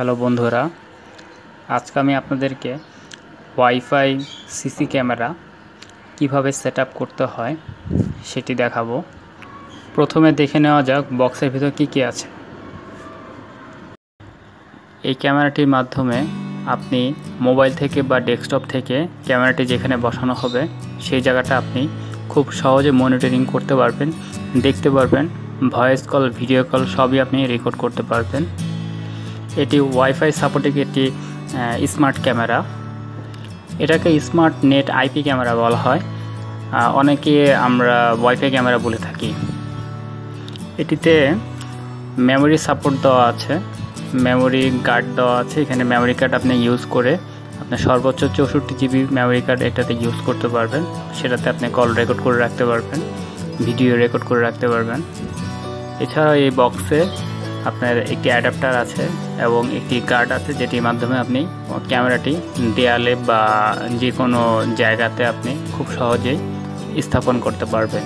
Hello बंधुरा आज के अपन के वाईफाई सीसी कैमरा किभाबे सेटअप करते हैं सेटी देखाबो। प्रथमे देखे नेওয়া যাক बक्सर भीतर की आछे। এই ক্যামেরাটির মাধ্যমে আপনি মোবাইল থেকে বা ডেস্কটপ থেকে ক্যামেরাটি যেখানে বসানো হবে সেই জায়গাটা আপনি খুব সহজে মনিটরিং করতে পারবেন, দেখতে পারবেন, ভয়েস কল ভিডিও কল সবই আপনি রেকর্ড করতে পারবেন। এটি ওয়াইফাই সাপোর্টিং একটি স্মার্ট ক্যামেরা। এটাকে স্মার্ট নেট আইপি ক্যামেরা বলা হয়, অনেকে আমরা ওয়াইফাই ক্যামেরা বলে থাকি। এটিতে মেমোরি সাপোর্ট দেওয়া আছে, মেमोरी कार्ड দেওয়া আছে। এখানে মেমোরি कार्ड আপনি ইউজ করে আপনি সর্বোচ্চ 64 GB মেমোরি कार्ड এটাতে ইউজ করতে পারবেন। সেটাতে আপনি কল রেকর্ড করে রাখতে পারবেন, ভিডিও রেকর্ড করে রাখতে পারবেন। এছাড়াও এই বক্সে আপনার একটি অ্যাডাপ্টার আছে এবং একটি কার্ড আছে, যেটির মাধ্যমে আপনি ক্যামেরাটি দেয়ালে বা যে কোনো জায়গাতে আপনি খুব সহজেই স্থাপন করতে পারবেন।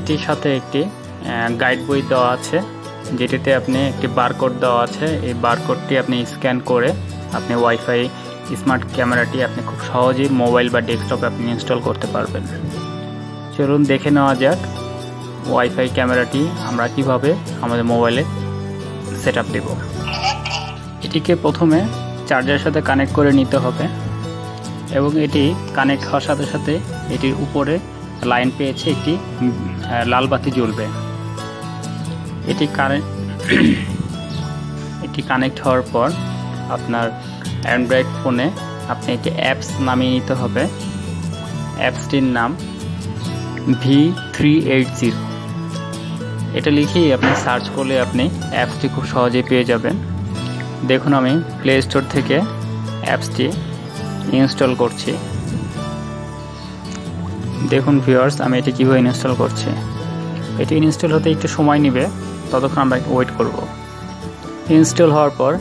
এটির সাথে একটি গাইড বই দেওয়া আছে, যেটিতে আপনি একটি বারকোড দেওয়া আছে। এই বারকোডটি আপনি স্ক্যান করে আপনি ওয়াইফাই স্মার্ট ক্যামেরাটি আপনি খুব সহজেই মোবাইল বা ডেস্কটপে আপনি ইনস্টল করতে পারবেন। চলুন দেখে নেওয়া যাক वाईफाई कैमरा हमें क्यों हमारे मोबाइले सेटअप देव। एटी के प्रथम चार्जर साथे कानेक्ट कर नीते होबे एवं एटी कानेक्ट होवार साथे साथे एटिर उपरे लाइन पेयेछे एकटी लाल बाती ज्वलबे। एटी कानेक्ट होवार पर आपनार एंड्रॉइड फोने आपनि एकटी एप्स नामिये नीते होबे। एप्सटिर नाम V380 এটা লিখে আপনি সার্চ করলে আপনি অ্যাপসটি খুব সহজে পেয়ে যাবেন। দেখুন আমি প্লে স্টোর থেকে অ্যাপসটি ইনস্টল করছি। দেখুন ভিউয়ার্স আমি এটি কীভাবে ইনস্টল করছি। এটি ইনস্টল হতে একটু সময় নেবে, ততক্ষণ আমরা ওয়েট করব। ইনস্টল হওয়ার পর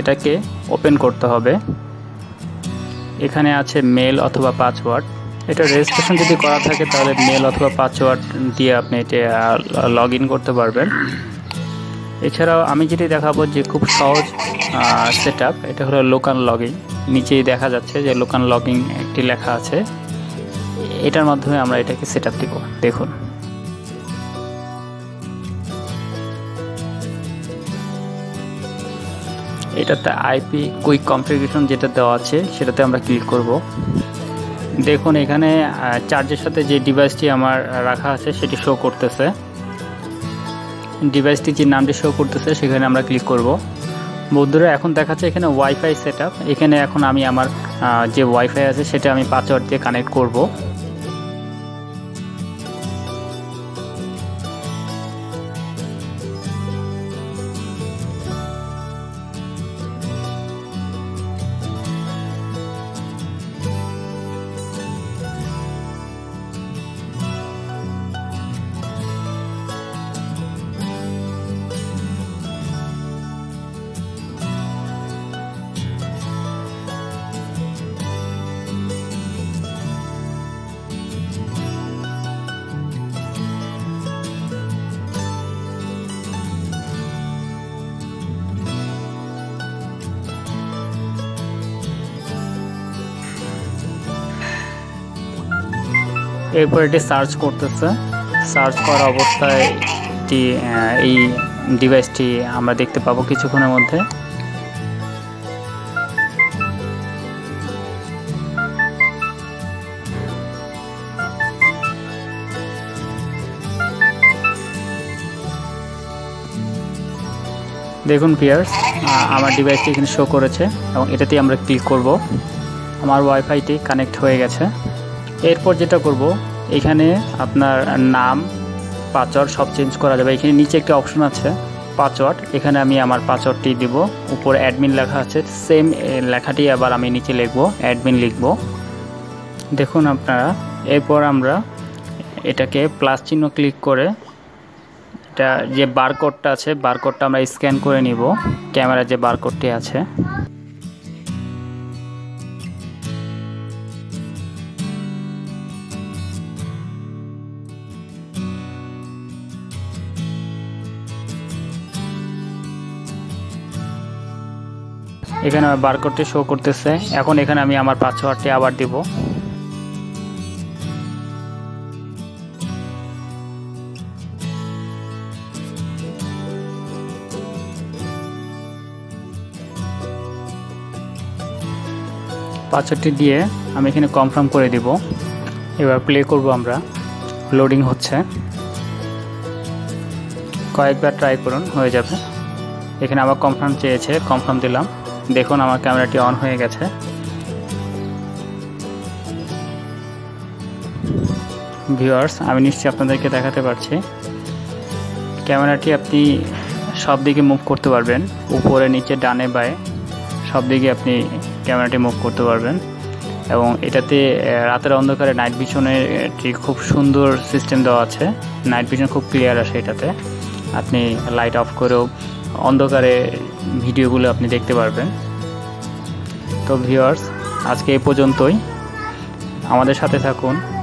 এটাকে ওপেন করতে হবে। এখানে আছে মেল অথবা পাসওয়ার্ড। এটা রেজিস্ট্রেশন যদি করা থাকে তাহলে মেল অথবা পাসওয়ার্ড দিয়ে আপনি এটা লগ ইন করতে পারবেন। এছাড়াও আমি যেটি দেখাবো যে খুব সহজ সেট আপ, এটা হলো লোকাল লগ ইন। নিচেই দেখা যাচ্ছে যে লোকাল লগ ইন একটি লেখা আছে, এটার মাধ্যমে আমরা এটাকে সেট আপ দিব। দেখুন এটাতে আইপি কুইক কনফিগারেশন যেটা দেওয়া আছে সেটাতে আমরা ক্লিক করব। দেখুন এখানে চার্জের সাথে যে ডিভাইসটি আমার রাখা আছে সেটি শো করতেছে। ডিভাইসটি যে নামটি শো করতেছে সেখানে আমরা ক্লিক করব। বন্ধুরা এখন দেখাচ্ছে এখানে ওয়াইফাই সেট আপ। এখানে এখন আমি আমার যে ওয়াইফাই আছে সেটা আমি পাসওয়ার্ড দিয়ে কানেক্ট করব। এরপর এটি সার্চ করতেছে। সার্চ করা অবস্থায় এই ডিভাইসটি আমরা দেখতে পাবো কিছুক্ষণের মধ্যে। देखुन पियार्स आमार डिवाइस एखाने शो करेछे एबं एटातेई आमरा क्लिक करब। आमार वाईफाईटी कानेक्ट हये गेछे। एरपर जेटा करब एखाने आपनार नाम पासवर्ड सब चेंज करा जाबे। एखाने नीचे एकटा अपशन आछे पासवर्ड, एखाने आमी आमार पासवर्डटी देब। ऊपर एडमिन लेखा आछे, सेम लेखाटी आबार आमी नीचे लिखब, एडमिन लिखब। देखुन आपनारा एरपर आमरा एटाके प्लस चिन्ह क्लिक करे এটা যে বারকোডটা আছে বারকোডটা আমরা স্ক্যান করে নিব। ক্যামেরা যে বারকোডটি আছে এখানে আমার বারকোডটি শো করতেছে। এখন এখানে আমি আমার পাসওয়ার্ডটি আবার দিব। पासवर्डटी दिए आमी एखाने कनफार्म करे देब। एबार प्ले करब। आमरा लोडिंग होच्छे, कयेकबार ट्राई करुन हये जाबे। एखाने आबार कनफार्म चेयेछे, कनफार्म दिलाम। देखुन आमार क्यामेराटी अन हये गेछे। भिउयार्स आमी निश्चयই आपनादेरके देखाते पाরছি ক্যামেরাটি আপনি সব দিকে মুভ করতে পারবেন, উপরে নিচে ডানে বাঁয়ে সব দিকে আপনি ক্যামেরাটি মুভ করতে পারবেন। এবং এটাতে রাতের অন্ধকারে নাইট ভিশনের একটি খুব সুন্দর সিস্টেম দেওয়া আছে, নাইট ভিশন খুব ক্লিয়ার আসে এটাতে। আপনি লাইট অফ করেও অন্ধকারে ভিডিওগুলো আপনি দেখতে পারবেন। তো ভিউয়ার্স আজকে এই পর্যন্তই, আমাদের সাথে থাকুন।